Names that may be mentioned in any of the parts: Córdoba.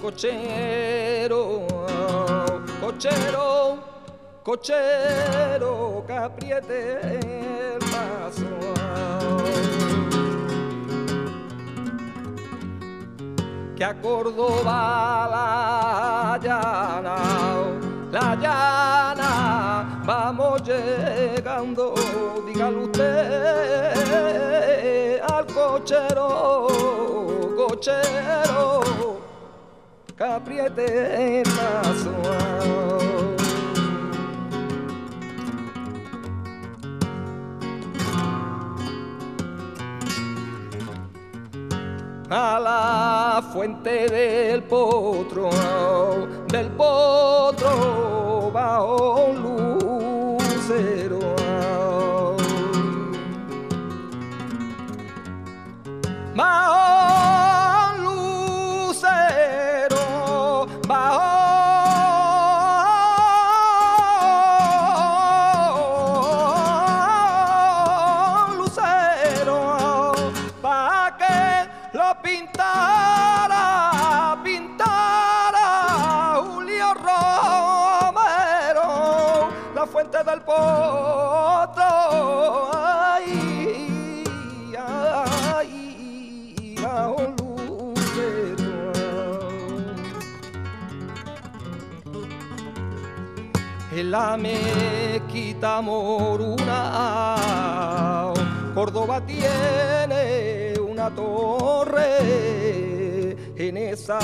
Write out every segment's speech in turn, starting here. Cochero, cochero, cochero, que apriete el paso. Que a Córdoba la llana, vamos llegando. Dígale usted al cochero, cochero, que apriete el paso. A la fuente del potro, bajo luz. Del potro, ay, ay, bajo lucero. La mezquita moruna, Córdoba tiene una torre, en esa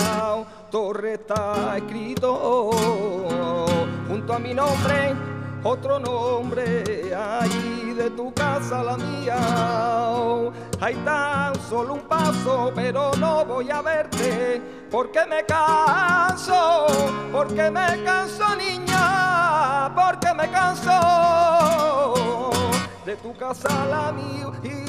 torre está escrito junto a mi nombre otro nombre, ay, de tu casa a la mía. Hay tan solo un paso, pero no voy a verte, porque me canso, niña, porque me canso de tu casa a la mía.